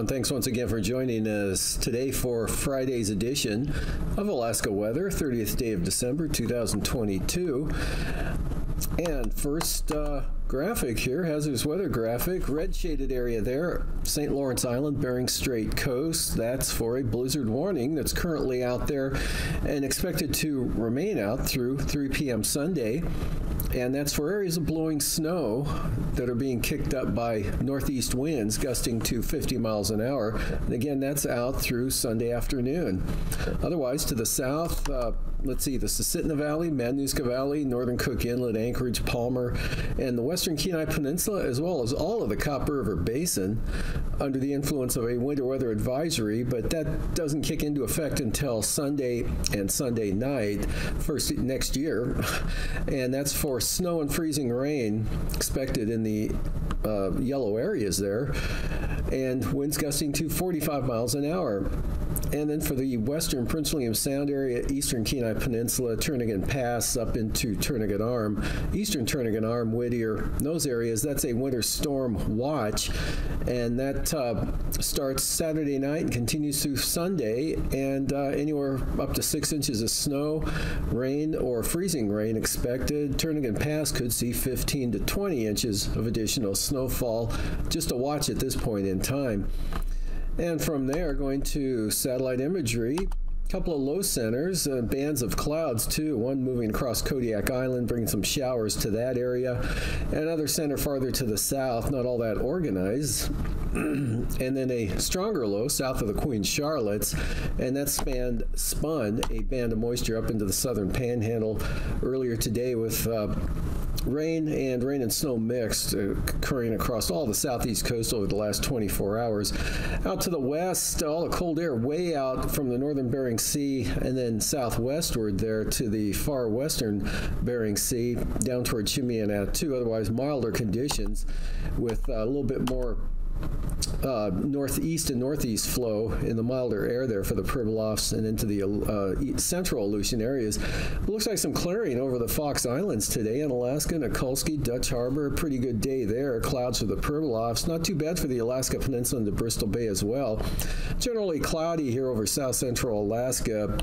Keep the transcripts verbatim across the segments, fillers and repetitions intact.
And thanks once again for joining us today for Friday's edition of Alaska Weather, thirtieth day of December, two thousand twenty-two. And first uh, graphic here, hazardous weather graphic, red shaded area there, Saint Lawrence Island, Bering Strait coast. That's for a blizzard warning that's currently out there and expected to remain out through three p m Sunday. And that's for areas of blowing snow that are being kicked up by northeast winds gusting to fifty miles an hour. And again, that's out through Sunday afternoon. Otherwise, to the south, uh, let's see, the Susitna Valley, Mannuska Valley, northern Cook Inlet, Anchorage, Palmer, and the western Kenai Peninsula, as well as all of the Copper River Basin, under the influence of a winter weather advisory, but that doesn't kick into effect until Sunday and Sunday night, first next year. And that's for snow and freezing rain expected in the uh, yellow areas there, and winds gusting to forty-five miles an hour. And then for the western Prince William Sound area, eastern Kenai Peninsula, Turnagain Pass up into Turnagain Arm, eastern Turnagain Arm, Whittier, those areas, that's a winter storm watch. And that uh, starts Saturday night and continues through Sunday. And uh, anywhere up to six inches of snow, rain, or freezing rain expected. Turnagain Pass could see fifteen to twenty inches of additional snowfall. Just a watch at this point in time. And from there, going to satellite imagery, a couple of low centers, uh, bands of clouds too, one moving across Kodiak Island, bringing some showers to that area, another center farther to the south, not all that organized, and then a stronger low south of the Queen Charlotte's, and that spanned, spun a band of moisture up into the southern panhandle earlier today with uh, rain and rain and snow mixed uh, occurring across all the southeast coast over the last twenty-four hours. Out to the west, all the cold air way out from the northern Bering Sea and then southwestward there to the far western Bering Sea, down toward Chiminaw, otherwise milder conditions with a little bit more Uh, northeast and northeast flow in the milder air there for the Pribilofs and into the uh, central Aleutian areas. It looks like some clearing over the Fox Islands today in Alaska, Nikulski, Dutch Harbor, a pretty good day there. Clouds for the Pribilofs, not too bad for the Alaska Peninsula and the Bristol Bay as well. Generally cloudy here over south central Alaska,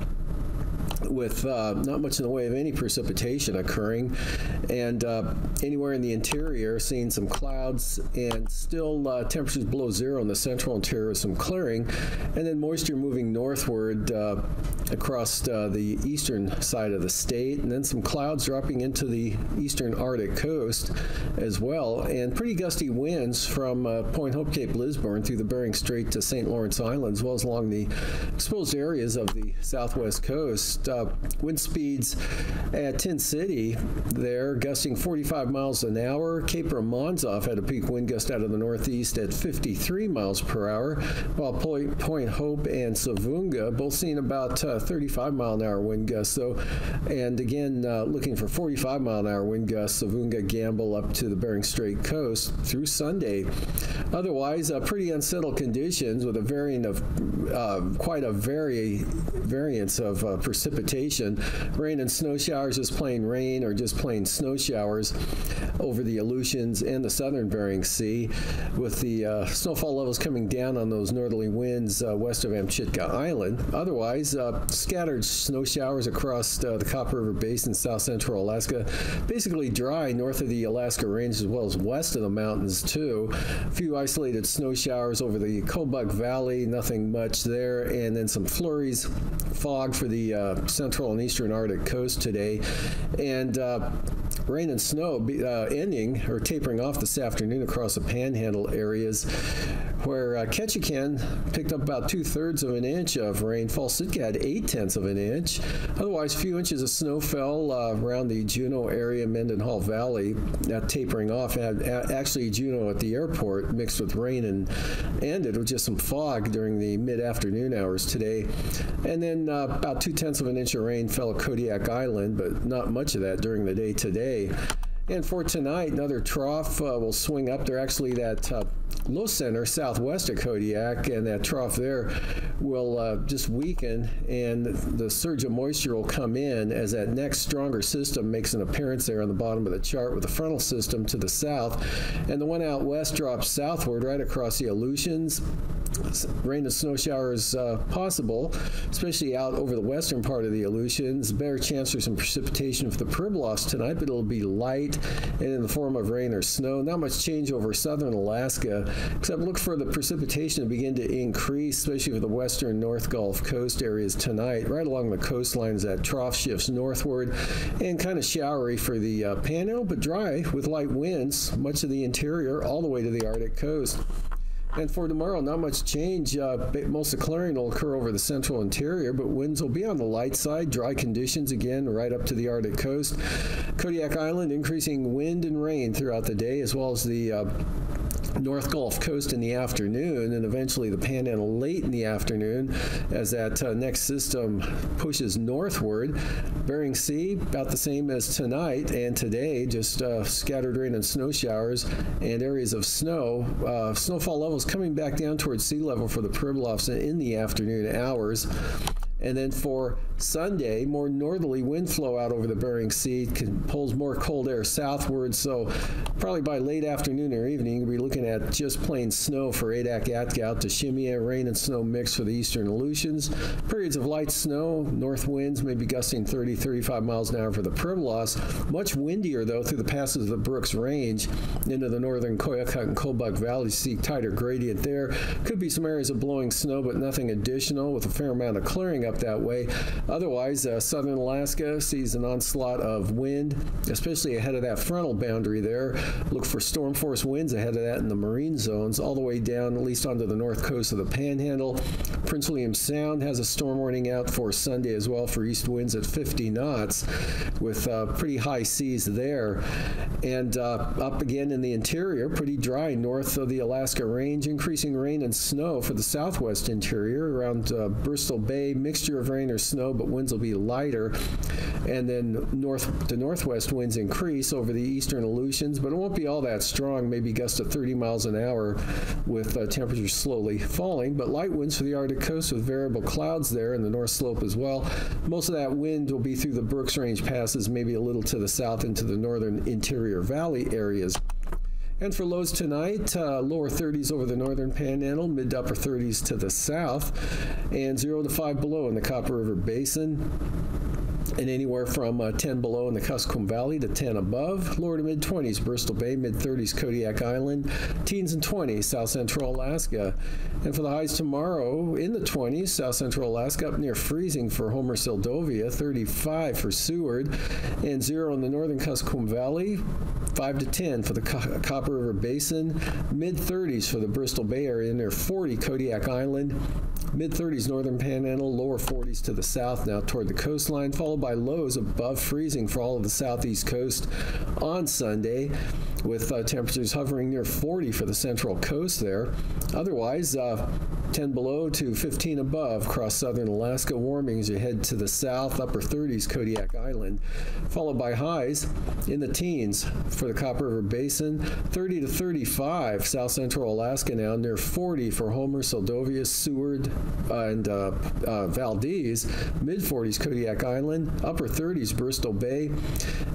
with uh, not much in the way of any precipitation occurring, and uh, anywhere in the interior seeing some clouds, and still uh, temperatures below zero in the central interior with some clearing, and then moisture moving northward uh, across uh, the eastern side of the state, and then some clouds dropping into the eastern Arctic coast as well, and pretty gusty winds from uh, Point Hope, Cape Lisburne through the Bering Strait to Saint Lawrence Island, as well as along the exposed areas of the southwest coast. Uh, wind speeds at Tin City there gusting forty-five miles an hour. Cape Romanzoff had a peak wind gust out of the northeast at fifty-three miles per hour, while Point, Point Hope and Savunga both seeing about uh, thirty-five mile an hour wind gusts. So, and again, uh, looking for forty-five mile an hour wind gusts, Savunga, Gamble up to the Bering Strait coast through Sunday. Otherwise, uh, pretty unsettled conditions with a variant of uh, quite a vari variance of uh, precipitation. Rain and snow showers, just plain rain or just plain snow showers over the Aleutians and the southern Bering Sea, with the uh, snowfall levels coming down on those northerly winds uh, west of Amchitka Island. Otherwise, uh, scattered snow showers across uh, the Copper River Basin, south central Alaska, basically dry north of the Alaska Range as well as west of the mountains too. A few isolated snow showers over the Kobuk Valley, nothing much there, and then some flurries, fog for the uh, central and eastern Arctic coast today, and uh, rain and snow be, uh, ending or tapering off this afternoon across the panhandle areas. where uh, Ketchikan picked up about two-thirds of an inch of rainfall. Sitka had eight-tenths of an inch. Otherwise, few inches of snow fell uh, around the Juneau area, Mendenhall Valley, uh, tapering off. And uh, actually, Juneau at the airport mixed with rain and ended with just some fog during the mid-afternoon hours today. And then uh, about two-tenths of an inch of rain fell at Kodiak Island, but not much of that during the day today. And for tonight, another trough uh, will swing up there. Actually, that uh, low center southwest of Kodiak and that trough there will uh, just weaken, and the surge of moisture will come in as that next stronger system makes an appearance there on the bottom of the chart with the frontal system to the south. And the one out west drops southward right across the Aleutians. Rain and snow showers uh, possible, especially out over the western part of the Aleutians. Better chance for some precipitation for the Pribilofs tonight, but it'll be light and in the form of rain or snow. Not much change over southern Alaska, except look for the precipitation to begin to increase, especially for the western North Gulf Coast areas tonight. Right along the coastlines, that trough shifts northward and kind of showery for the uh, Panhandle, but dry with light winds, much of the interior all the way to the Arctic coast. And for tomorrow, not much change. Uh, most of clearing will occur over the central interior, but winds will be on the light side. Dry conditions again, right up to the Arctic coast. Kodiak Island, increasing wind and rain throughout the day, as well as the uh, North Gulf Coast in the afternoon, and eventually the Panhandle late in the afternoon as that uh, next system pushes northward. Bering Sea, about the same as tonight and today, just uh, scattered rain and snow showers and areas of snow. Uh, snowfall levels coming back down towards sea level for the Pribilofs in the afternoon hours. And then for Sunday, more northerly wind flow out over the Bering Sea can pulls more cold air southward, so probably by late afternoon or evening, you'll be looking at just plain snow for Adak, Atka, out to Shimia, rain and snow mix for the eastern Aleutians. Periods of light snow, north winds maybe gusting thirty, thirty-five miles an hour for the Pribilofs. Much windier, though, through the passes of the Brooks Range into the northern Koyukuk and Kobuk Valley. See tighter gradient there. Could be some areas of blowing snow, but nothing additional with a fair amount of clearing up that way. Otherwise, uh, southern Alaska sees an onslaught of wind, especially ahead of that frontal boundary there. Look for storm force winds ahead of that in the marine zones, all the way down at least onto the north coast of the Panhandle. Prince William Sound has a storm warning out for Sunday as well for east winds at fifty knots, with uh, pretty high seas there. And uh, up again in the interior, pretty dry north of the Alaska Range, increasing rain and snow for the southwest interior around uh, Bristol Bay, mixture of rain or snow, but winds will be lighter. And then north to northwest winds increase over the eastern Aleutians, but it won't be all that strong, maybe gusts of thirty miles an hour with uh, temperatures slowly falling, but light winds for the Arctic coast with variable clouds there in the north slope as well. Most of that wind will be through the Brooks Range passes, maybe a little to the south into the northern interior valley areas. And for lows tonight, uh, lower thirties over the northern Panhandle, mid to upper thirties to the south, and zero to five below in the Copper River Basin, and anywhere from uh, ten below in the Kuskokwim Valley to ten above. Lower to mid-twenties, Bristol Bay, mid-thirties, Kodiak Island, teens and twenties, south central Alaska. And for the highs tomorrow, in the twenties, south central Alaska, up near freezing for Homer, Seldovia, thirty-five for Seward, and zero in the northern Kuskokwim Valley, five to ten for the Co Copper River Basin, mid-thirties for the Bristol Bay area, near forty, Kodiak Island, mid-thirties northern Panhandle, lower forties to the south now toward the coastline, followed by lows above freezing for all of the southeast coast on Sunday, with uh, temperatures hovering near forty for the central coast there. Otherwise, uh, ten below to fifteen above across southern Alaska, warming as you head to the south, upper thirties Kodiak Island, followed by highs in the teens for the Copper River Basin, thirty to thirty-five south central Alaska now, near forty for Homer, Seldovia, Seward, uh, and uh, uh, Valdez, mid-forties Kodiak Island, upper thirties Bristol Bay,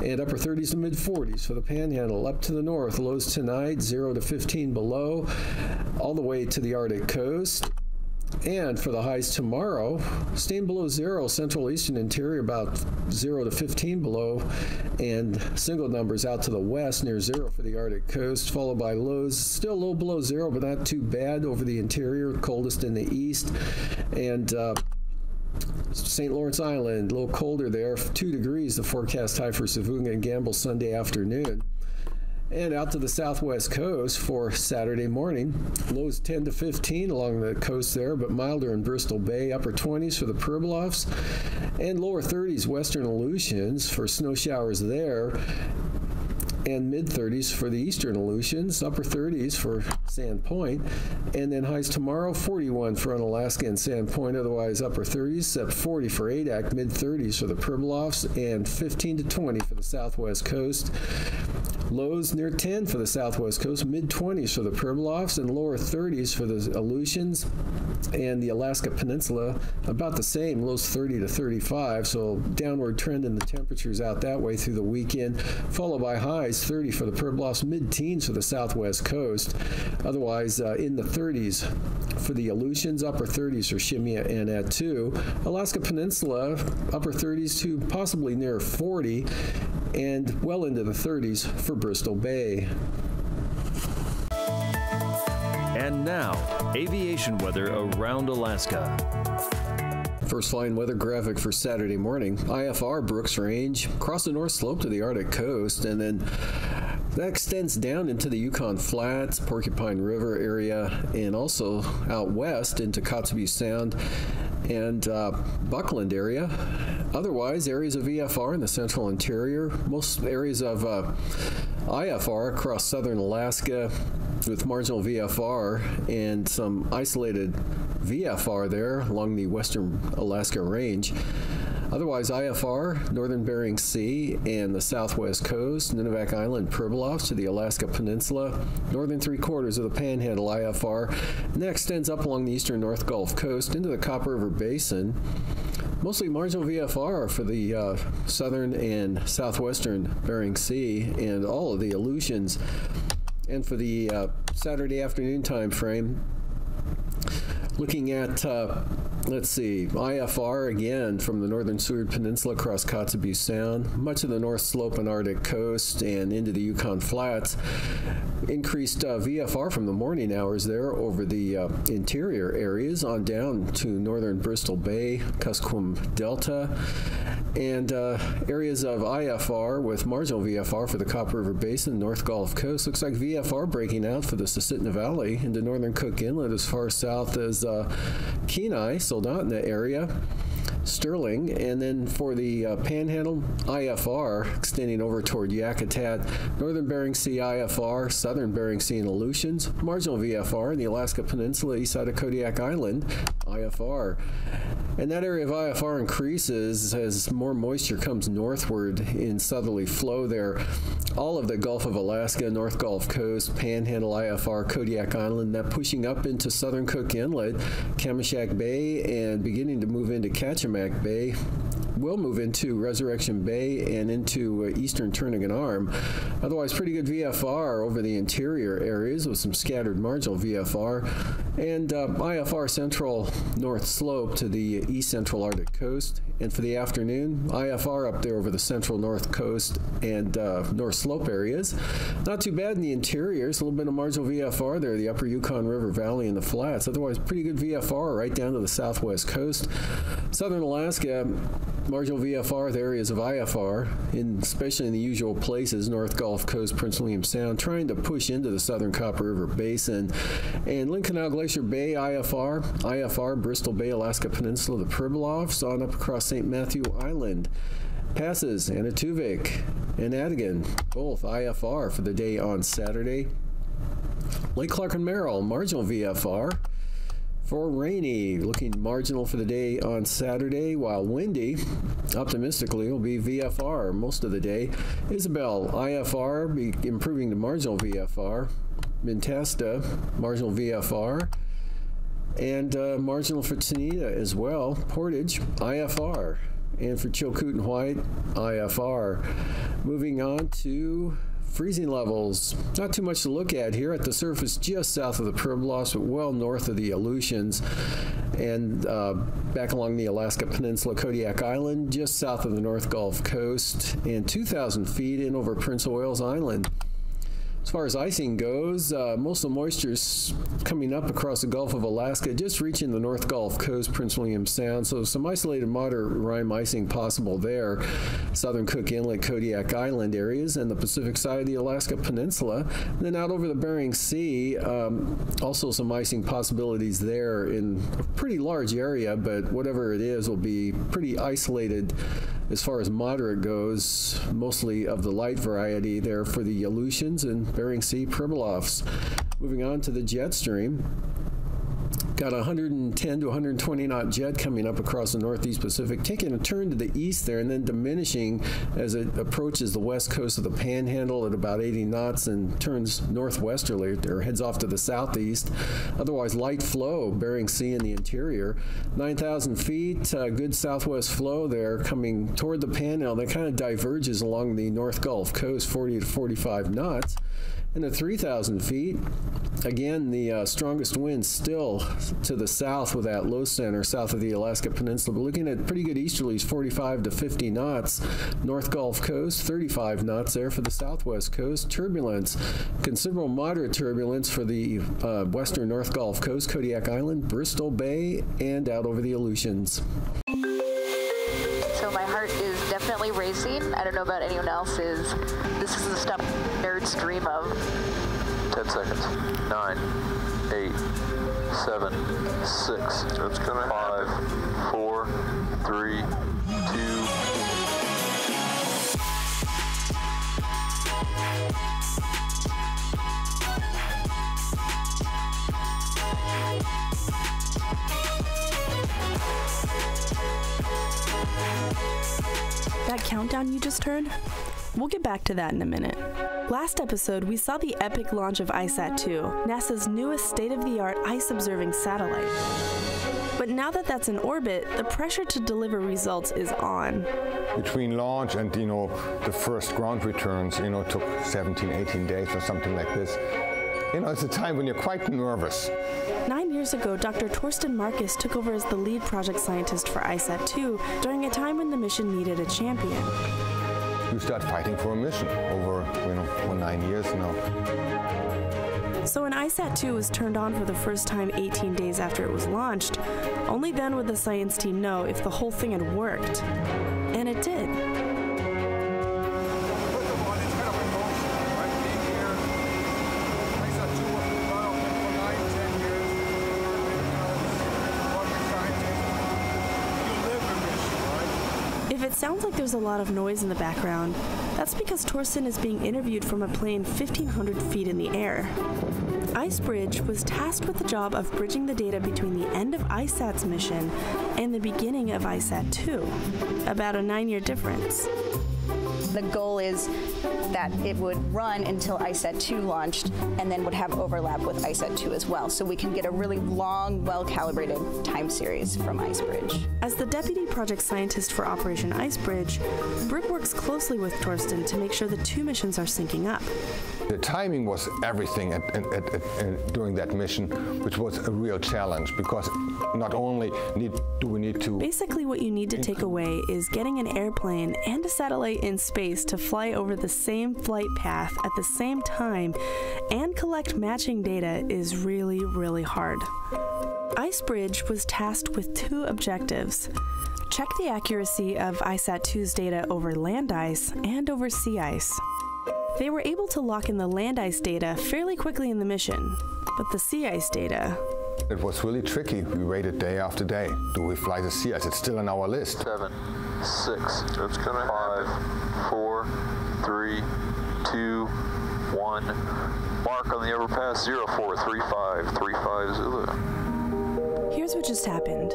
and upper thirties to mid-forties for the Panhandle. Up to the north, lows tonight, zero to fifteen below, all the way to the Arctic coast. And for the highs tomorrow, staying below zero, central eastern interior about zero to fifteen below, and single numbers out to the west near zero for the Arctic coast, followed by lows still a little below zero, but not too bad over the interior, coldest in the east. And uh, Saint Lawrence Island, a little colder there, two degrees the forecast high for Savuga and Gamble Sunday afternoon. And out to the southwest coast for Saturday morning, lows ten to fifteen along the coast there, but milder in Bristol Bay, upper twenties for the Pribilofs, and lower thirties western Aleutians for snow showers there, and mid-thirties for the eastern Aleutians, upper thirties for Sand Point, and then highs tomorrow, forty-one for Unalaska and Sand Point, otherwise upper thirties, up forty for Adak, mid-thirties for the Pribilofs, and fifteen to twenty for the southwest coast. Lows near ten for the southwest coast, mid-twenties for the Pribilofs, and lower thirties for the Aleutians and the Alaska Peninsula, about the same, lows thirty to thirty-five, so downward trend in the temperatures out that way through the weekend, followed by highs thirty for the Pribilofs, mid-teens for the southwest coast, otherwise uh, in the thirties for the Aleutians, upper thirties for Shimia and ICESat two, Alaska Peninsula, upper thirties to possibly near forty, and well into the thirties for Bristol Bay. And now, aviation weather around Alaska. First flying weather graphic for Saturday morning, I F R Brooks Range, across the north slope to the Arctic coast, and then that extends down into the Yukon Flats, Porcupine River area, and also out west into Kotzebue Sound and uh, Buckland area. Otherwise, areas of E F R in the central interior, most areas of uh, I F R across southern Alaska with marginal V F R and some isolated V F R there along the western Alaska range. Otherwise, I F R, northern Bering Sea and the southwest coast, Nunivak Island, Pribilofs to the Alaska Peninsula, northern three quarters of the Panhandle I F R, and that extends up along the eastern North Gulf coast into the Copper River Basin. Mostly marginal V F R for the uh, southern and southwestern Bering Sea and all of the Aleutians. And for the uh, Saturday afternoon time frame, looking at uh, let's see, I F R again from the northern Seward Peninsula across Kotzebue Sound, much of the north slope and Arctic coast and into the Yukon Flats. Increased uh, V F R from the morning hours there over the uh, interior areas on down to northern Bristol Bay, Kuskokwim Delta, and uh, areas of I F R with marginal V F R for the Copper River Basin, North Gulf Coast. Looks like V F R breaking out for the Susitna Valley into northern Cook Inlet as far south as uh, Kenai, Soldotna area, Sterling, and then for the uh, Panhandle, I F R extending over toward Yakutat, northern Bering Sea I F R, southern Bering Sea and Aleutians, marginal V F R in the Alaska Peninsula east side of Kodiak Island, I F R. And that area of I F R increases as more moisture comes northward in southerly flow there. All of the Gulf of Alaska, North Gulf Coast, Panhandle I F R, Kodiak Island, that pushing up into southern Cook Inlet, Kamishak Bay, and beginning to move into Kachemak Bay. Will move into Resurrection Bay and into uh, eastern Turnagain Arm. Otherwise, pretty good V F R over the interior areas with some scattered marginal V F R. And uh, I F R central north slope to the east central Arctic coast. And for the afternoon, I F R up there over the central north coast and uh, north slope areas. Not too bad in the interiors. A little bit of marginal V F R there, the upper Yukon River Valley and the flats. Otherwise, pretty good V F R right down to the southwest coast. Southern Alaska, marginal V F R, the areas of I F R, in, especially in the usual places, North Gulf Coast, Prince William Sound, trying to push into the southern Copper River Basin. And Lynn Canal Glacier Bay, I F R, I F R, Bristol Bay, Alaska Peninsula, the Pribilofs, on up across Saint Matthew Island. Passes, Anatuvik and Adigan, both I F R for the day on Saturday. Lake Clark and Merrill, marginal V F R. For rainy, looking marginal for the day on Saturday, while windy, optimistically, will be V F R most of the day. Isabel, I F R, be improving to marginal V F R. Mintasta, marginal V F R. And uh, marginal for Tanita as well. Portage, I F R. And for Chilkoot and White, I F R. Moving on to freezing levels, not too much to look at here at the surface, just south of the Pribilofs, but well north of the Aleutians, and uh, back along the Alaska Peninsula, Kodiak Island, just south of the North Gulf Coast, and two thousand feet in over Prince Oils Island. As far as icing goes, uh, most of the moisture is coming up across the Gulf of Alaska, just reaching the North Gulf Coast, Prince William Sound, so some isolated moderate rime icing possible there. Southern Cook Inlet, Kodiak Island areas, and the Pacific side of the Alaska Peninsula. And then out over the Bering Sea, um, also some icing possibilities there in a pretty large area, but whatever it is will be pretty isolated. As far as moderate goes, mostly of the light variety there for the Aleutians and Bering Sea Pribilofs. Moving on to the jet stream. Got one hundred ten to one hundred twenty knot jet coming up across the Northeast Pacific, taking a turn to the east there and then diminishing as it approaches the west coast of the Panhandle at about eighty knots and turns northwesterly or heads off to the southeast. Otherwise, light flow, Bering Sea in the interior. nine thousand feet, uh, good southwest flow there coming toward the Panhandle that kind of diverges along the North Gulf Coast, forty to forty-five knots. And at three thousand feet, again, the uh, strongest winds still to the south with that low center, south of the Alaska Peninsula. But looking at pretty good easterlies, forty-five to fifty knots. North Gulf Coast, thirty-five knots there for the southwest coast. Turbulence, considerable moderate turbulence for the uh, western North Gulf Coast, Kodiak Island, Bristol Bay, and out over the Aleutians. So my heart is definitely racing. I don't know about anyone else's. This is the stuff nerds dream of. ten seconds. Nine, eight, seven, six, That's gonna five, happen. four, three, two. That countdown you just heard? We'll get back to that in a minute. Last episode, we saw the epic launch of ICESat two, NASA's newest state-of-the-art ice-observing satellite. But now that that's in orbit, the pressure to deliver results is on. Between launch and, you know, the first ground returns, you know, took seventeen, eighteen days or something like this. You know, it's a time when you're quite nervous. Nine years ago, Doctor Thorsten Markus took over as the lead project scientist for ICESat two during a time when the mission needed a champion. You start fighting for a mission over, you know, for nine years now. So when ICESat two was turned on for the first time eighteen days after it was launched, only then would the science team know if the whole thing had worked. And it did. It sounds like there's a lot of noise in the background. That's because Thorsten is being interviewed from a plane fifteen hundred feet in the air. IceBridge was tasked with the job of bridging the data between the end of ICESat's mission and the beginning of ICESat two, about a nine-year difference. The goal is that it would run until ICESat two launched and then would have overlap with ICESat two as well, so we can get a really long, well-calibrated time series from IceBridge. As the deputy project scientist for Operation IceBridge, Brooke works closely with Thorsten to make sure the two missions are syncing up. The timing was everything at, at, at, at, at, during that mission, which was a real challenge, because not only need, do we need to... Basically what you need to take away is getting an airplane and a satellite in space to fly over the same flight path at the same time and collect matching data is really, really hard. IceBridge was tasked with two objectives. Check the accuracy of ICESat two's data over land ice and over sea ice. They were able to lock in the land ice data fairly quickly in the mission, but the sea ice data... It was really tricky. We waited day after day. Do we fly the sea ice? It's still on our list. Seven, six, That's gonna five, four, three, two, one. Mark on the overpass, zero four three five three five Zulu. Here's what just happened.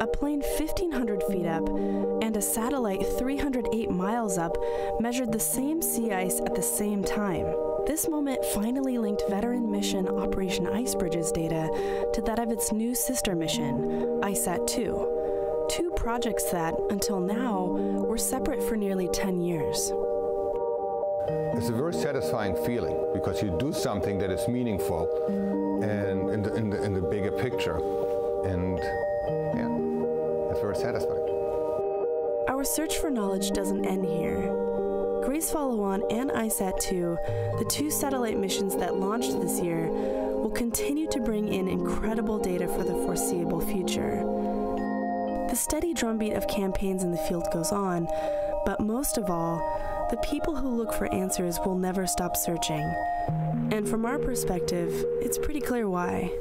A plane fifteen hundred feet up and a satellite three hundred eight miles up measured the same sea ice at the same time. This moment finally linked veteran mission Operation IceBridge's data to that of its new sister mission, ICESat two. Two projects that, until now, were separate for nearly ten years. It's a very satisfying feeling because you do something that is meaningful and in the, in the, in the bigger picture, and yeah, it's very satisfying. Our search for knowledge doesn't end here. GRACE Follow-On and ICESat two, the two satellite missions that launched this year, will continue to bring in incredible data for the foreseeable future. The steady drumbeat of campaigns in the field goes on, but most of all, the people who look for answers will never stop searching. And from our perspective, it's pretty clear why.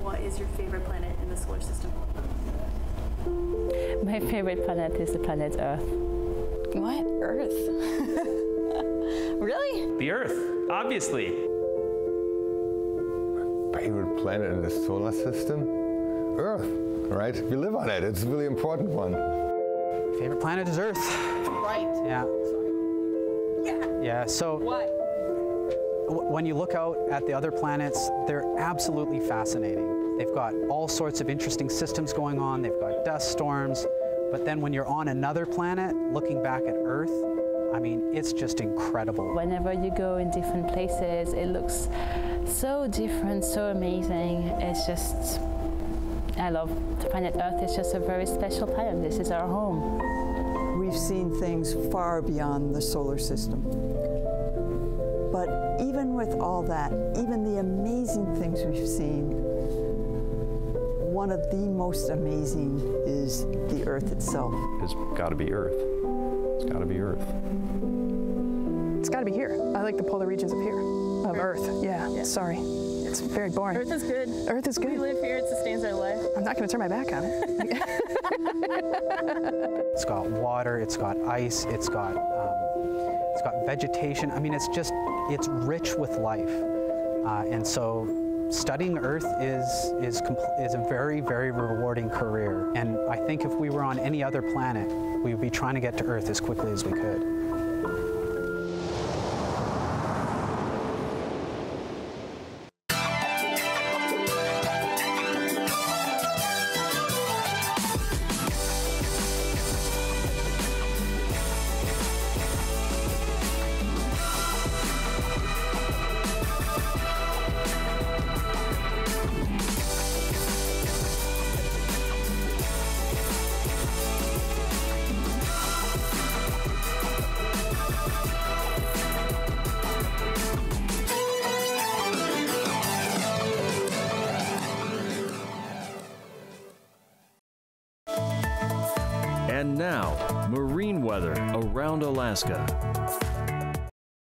What is your favorite planet in the solar system? My favorite planet is the planet Earth. What? Earth? Really? The Earth, obviously. My favorite planet in the solar system? Earth, right? We live on it. It's a really important one. Favorite planet is Earth. Right. Yeah. Sorry. Yeah. Yeah, so what? When you look out at the other planets, they're absolutely fascinating. They've got all sorts of interesting systems going on. They've got dust storms. But then when you're on another planet, looking back at Earth, I mean, it's just incredible. Whenever you go in different places, it looks so different, so amazing. It's just, I love the planet Earth. It's just a very special planet. This is our home. We've seen things far beyond the solar system. But even with all that, even the amazing things we've seen, one of the most amazing is the Earth itself. It's gotta be Earth. It's gotta be Earth. It's gotta be here. I like the polar regions up here, of Earth. Earth. Yeah. yeah, sorry. It's very boring. Earth is good. Earth is good. We live here, it sustains our life. I'm not gonna turn my back on it. It's got water, it's got ice, it's got, um, it's got vegetation. I mean, it's just, it's rich with life. Uh, and so studying Earth is, is, is a very, very rewarding career. And I think if we were on any other planet, we would be trying to get to Earth as quickly as we could. And now, marine weather around Alaska.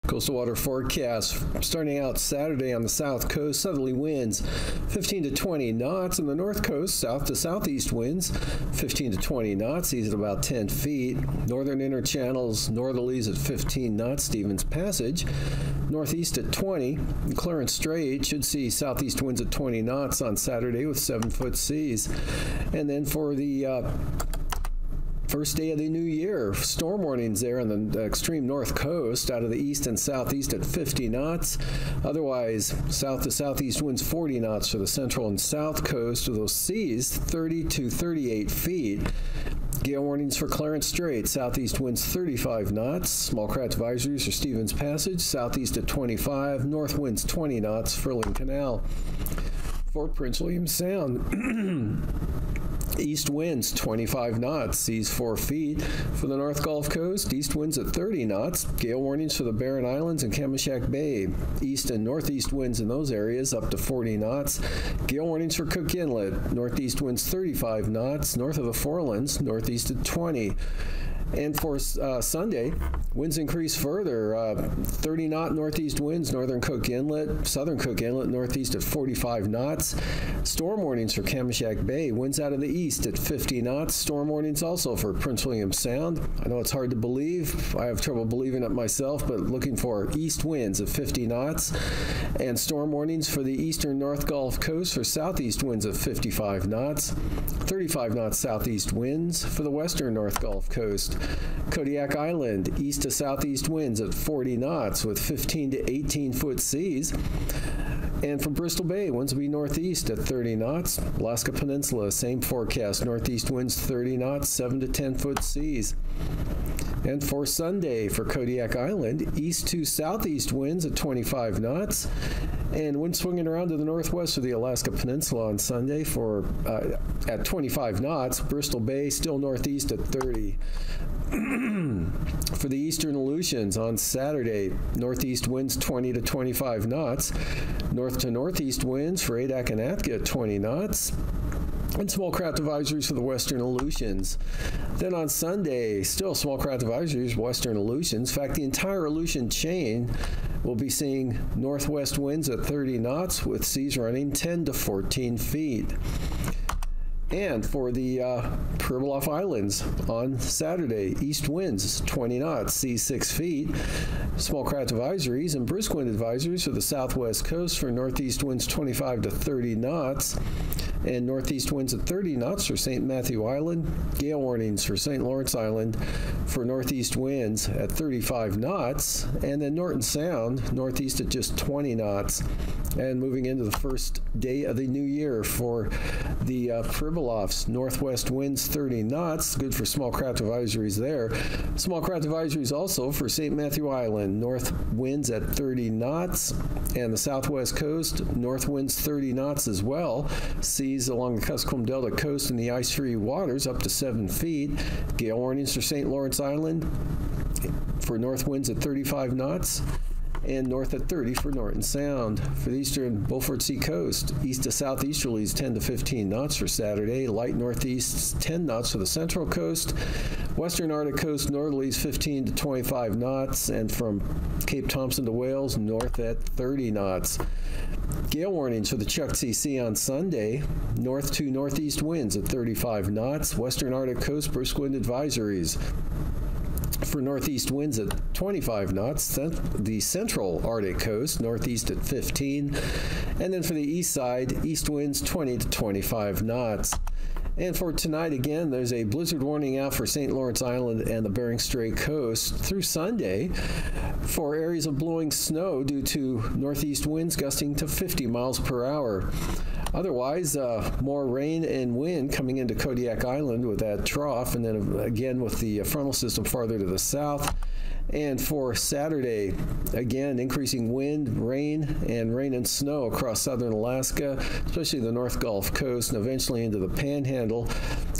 Coastal water forecast starting out Saturday on the south coast, southerly winds fifteen to twenty knots. On the north coast, south to southeast winds fifteen to twenty knots, these at about ten feet. Northern inner channels, northerlies at fifteen knots, Stevens Passage. Northeast at twenty, Clarence Strait should see southeast winds at twenty knots on Saturday with seven foot seas. And then for the uh, first day of the new year, storm warnings there on the extreme north coast, out of the east and southeast at fifty knots. Otherwise, south to southeast winds forty knots for the central and south coast, with those seas thirty to thirty-eight feet. Gale warnings for Clarence Strait, southeast winds thirty-five knots. Small craft advisories for Stevens Passage, southeast at twenty-five, north winds twenty knots, Furling Canal. For Prince William Sound, east winds twenty-five knots, seas four feet. For the North Gulf Coast, east winds at thirty knots. Gale warnings for the Barren Islands and Kamishak Bay. East and northeast winds in those areas up to forty knots. Gale warnings for Cook Inlet. Northeast winds thirty-five knots. North of the Forelands, northeast at twenty. And for uh, Sunday, winds increase further, uh, thirty knot northeast winds, northern Cook Inlet, southern Cook Inlet, northeast at forty-five knots. Storm warnings for Kamishak Bay, winds out of the east at fifty knots. Storm warnings also for Prince William Sound. I know it's hard to believe, I have trouble believing it myself, but looking for east winds of fifty knots. And storm warnings for the eastern North Gulf Coast for southeast winds of fifty-five knots. thirty-five knots southeast winds for the western North Gulf Coast. Kodiak Island, east to southeast winds at forty knots with fifteen to eighteen foot seas. And from Bristol Bay, winds will be northeast at thirty knots. Alaska Peninsula, same forecast, northeast winds thirty knots, seven to ten foot seas. And for Sunday, for Kodiak Island, east to southeast winds at twenty-five knots. And wind swinging around to the northwest of the Alaska Peninsula on Sunday for uh, at twenty-five knots. Bristol Bay still northeast at thirty. For the eastern Aleutians on Saturday, northeast winds twenty to twenty-five knots, north to northeast winds for Adak and Atka twenty knots, and small craft advisories for the western Aleutians. Then on Sunday, still small craft advisories, western Aleutians. In fact, the entire Aleutian chain will be seeing northwest winds at thirty knots with seas running ten to fourteen feet. And for the uh, Pribilof Islands on Saturday, east winds twenty knots, sea six feet, small craft advisories, and brisk wind advisories for the southwest coast for northeast winds twenty-five to thirty knots, and northeast winds at thirty knots for Saint Matthew Island, gale warnings for Saint Lawrence Island for northeast winds at thirty-five knots, and then Norton Sound northeast at just twenty knots. And moving into the first day of the new year for the uh, Pribilofs, northwest winds thirty knots, good for small craft advisories there. Small craft advisories also for Saint Matthew Island, north winds at thirty knots, and the southwest coast, north winds thirty knots as well. Seas along the Kuskokwim Delta coast and the ice-free waters up to seven feet. Gale warnings for Saint Lawrence Island for north winds at thirty-five knots, and north at thirty for Norton Sound. For the eastern Beaufort Sea coast, east to southeasterlies ten to fifteen knots for Saturday, light northeast ten knots for the central coast, western Arctic coast northerlies fifteen to twenty-five knots, and from Cape Thompson to Wales, north at thirty knots. Gale warnings for the Chukchi Sea on Sunday, north to northeast winds at thirty-five knots, western Arctic coast brisk wind advisories. For northeast winds at twenty-five knots, the central Arctic coast, northeast at fifteen, and then for the east side, east winds twenty to twenty-five knots. And for tonight, again, there's a blizzard warning out for Saint Lawrence Island and the Bering Strait coast through Sunday for areas of blowing snow due to northeast winds gusting to fifty miles per hour. Otherwise, uh, more rain and wind coming into Kodiak Island with that trough, and then again with the frontal system farther to the south. And for Saturday, again, increasing wind, rain, and rain and snow across southern Alaska, especially the North Gulf Coast, and eventually into the Panhandle.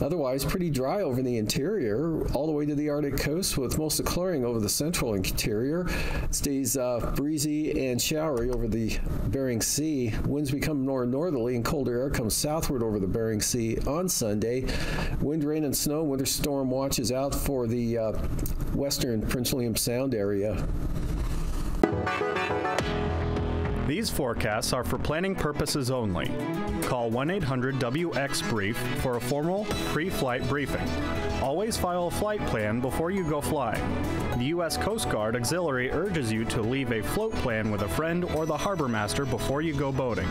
Otherwise, pretty dry over the interior, all the way to the Arctic coast, with most of clearing over the central interior. Stays uh, breezy and showery over the Bering Sea. Winds become more northerly, and colder air comes southward over the Bering Sea on Sunday. Wind, rain, and snow. Winter storm watches out for the uh, western Prince William Sound area. These forecasts are for planning purposes only. Call one eight hundred W X brief for a formal pre-flight briefing. Always file a flight plan before you go flying. The U S Coast Guard Auxiliary urges you to leave a float plan with a friend or the harbor master before you go boating.